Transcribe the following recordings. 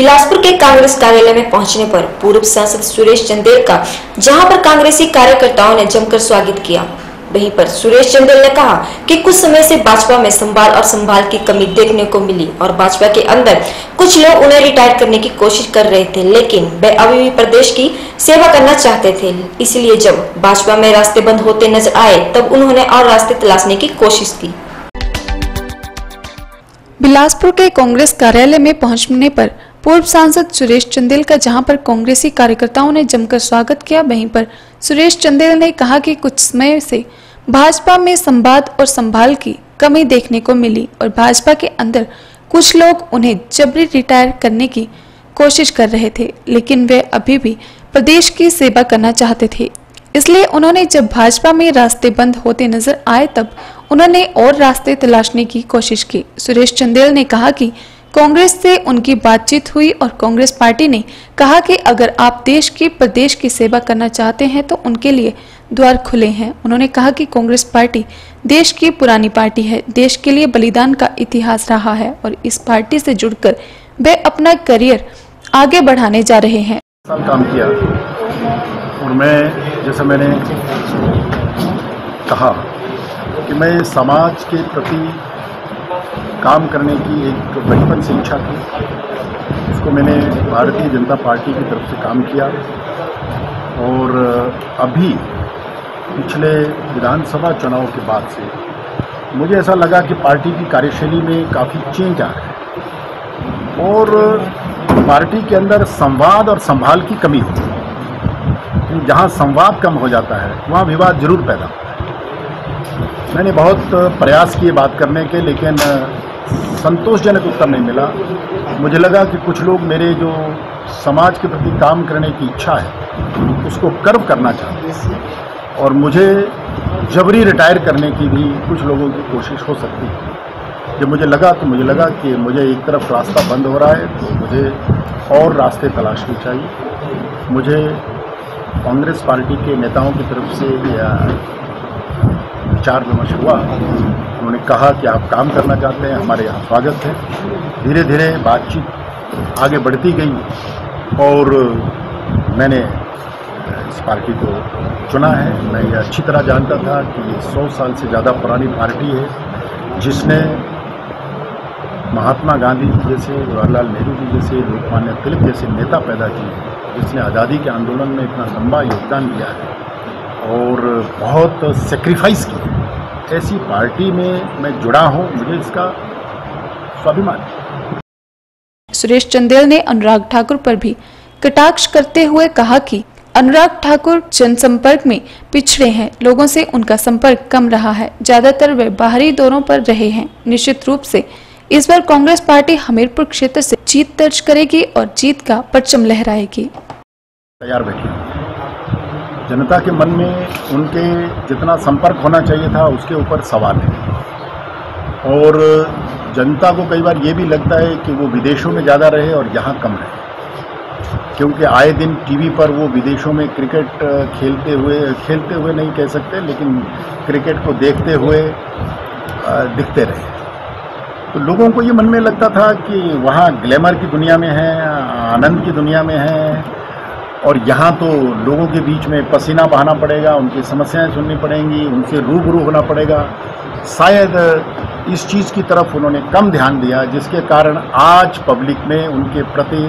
बिलासपुर के कांग्रेस कार्यालय में पहुंचने पर पूर्व सांसद सुरेश चंदेल का जहां पर कांग्रेसी कार्यकर्ताओं ने जमकर स्वागत किया, वहीं पर सुरेश चंदेल ने कहा कि कुछ समय से भाजपा में संभाल और संभाल की कमी देखने को मिली और भाजपा के अंदर कुछ लोग उन्हें रिटायर करने की कोशिश कर रहे थे, लेकिन वे अभी भी प्रदेश की सेवा करना चाहते थे। इसलिए जब भाजपा में रास्ते बंद होते नजर आए तब उन्होंने और रास्ते तलाशने की कोशिश की। बिलासपुर के कांग्रेस कार्यालय में पहुंचने पर पूर्व सांसद सुरेश चंदेल का जहां पर कांग्रेसी कार्यकर्ताओं ने जमकर स्वागत किया, वहीं पर सुरेश चंदेल ने कहा कि कुछ समय से भाजपा में संवाद और संभाल की कमी देखने को मिली और भाजपा के अंदर कुछ लोग उन्हें जबरी रिटायर करने की कोशिश कर रहे थे, लेकिन वे अभी भी प्रदेश की सेवा करना चाहते थे। इसलिए उन्होंने जब भाजपा में रास्ते बंद होते नजर आए तब उन्होंने और रास्ते तलाशने की कोशिश की। सुरेश चंदेल ने कहा कि कांग्रेस से उनकी बातचीत हुई और कांग्रेस पार्टी ने कहा कि अगर आप देश की प्रदेश की सेवा करना चाहते हैं तो उनके लिए द्वार खुले हैं। उन्होंने कहा कि कांग्रेस पार्टी देश की पुरानी पार्टी है, देश के लिए बलिदान का इतिहास रहा है और इस पार्टी से जुड़कर वे अपना करियर आगे बढ़ाने जा रहे हैं। काम किया और मैं जैसा मैंने कहा कि मैं समाज के प्रति काम करने की एक बचपन से इच्छा थी, उसको मैंने भारतीय जनता पार्टी की तरफ से काम किया और अभी पिछले विधानसभा चुनाव के बाद से मुझे ऐसा लगा कि पार्टी की कार्यशैली में काफ़ी चेंज आ रहा है और पार्टी के अंदर संवाद और संभाल की कमी होती है। जहाँ संवाद कम हो जाता है वहाँ विवाद जरूर पैदा होता है। मैंने बहुत प्रयास किए बात करने के, लेकिन संतोषजनक उत्तर नहीं मिला। मुझे लगा कि कुछ लोग मेरे जो समाज के प्रति काम करने की इच्छा है उसको कर्व करना चाहते हैं और मुझे जबरी रिटायर करने की भी कुछ लोगों की कोशिश हो सकती है। जब मुझे लगा तो मुझे लगा कि मुझे एक तरफ रास्ता बंद हो रहा है तो मुझे और रास्ते तलाशने चाहिए। मुझे कांग्रेस पार्टी के नेताओं की तरफ से विचार विमर्श हुआ, उन्होंने कहा कि आप काम करना चाहते हैं, हमारे यहाँ स्वागत है। धीरे धीरे बातचीत आगे बढ़ती गई और मैंने इस पार्टी को चुना है। मैं ये अच्छी तरह जानता था कि ये 100 साल से ज़्यादा पुरानी पार्टी है जिसने महात्मा गांधी जी जैसे, जवाहरलाल नेहरू जी जैसे, लोकमान्य तिलक जैसे नेता पैदा किए, जिसने आज़ादी के आंदोलन में इतना लंबा योगदान दिया है और बहुत सेक्रीफाइस की। ऐसी पार्टी में मैं जुड़ा हूं, मुझे इसका स्वाभिमान है। सुरेश चंदेल ने अनुराग ठाकुर पर भी कटाक्ष करते हुए कहा कि अनुराग ठाकुर जनसंपर्क में पिछड़े हैं, लोगों से उनका संपर्क कम रहा है, ज्यादातर वे बाहरी दौरों पर रहे हैं। निश्चित रूप से इस बार कांग्रेस पार्टी हमीरपुर क्षेत्र से जीत दर्ज करेगी और जीत का परचम लहराएगी। तैयार बैठिए। जनता के मन में उनके जितना संपर्क होना चाहिए था उसके ऊपर सवाल है और जनता को कई बार ये भी लगता है कि वो विदेशों में ज़्यादा रहे और यहाँ कम रहे, क्योंकि आए दिन टीवी पर वो विदेशों में क्रिकेट खेलते हुए नहीं कह सकते, लेकिन क्रिकेट को देखते हुए दिखते रहे। तो लोगों को ये मन में लगता था कि वहाँ ग्लैमर की दुनिया में है, आनंद की दुनिया में है और यहाँ तो लोगों के बीच में पसीना बहाना पड़ेगा, उनकी समस्याएं सुननी पड़ेंगी, उनसे रूबरू होना पड़ेगा। शायद इस चीज़ की तरफ उन्होंने कम ध्यान दिया, जिसके कारण आज पब्लिक में उनके प्रति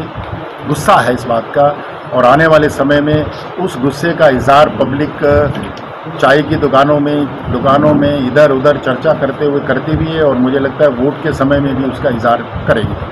गुस्सा है इस बात का और आने वाले समय में उस गुस्से का इजहार पब्लिक चाय की दुकानों में इधर उधर चर्चा करते हुए करती भी है और मुझे लगता है वोट के समय में भी उसका इजहार करेगी।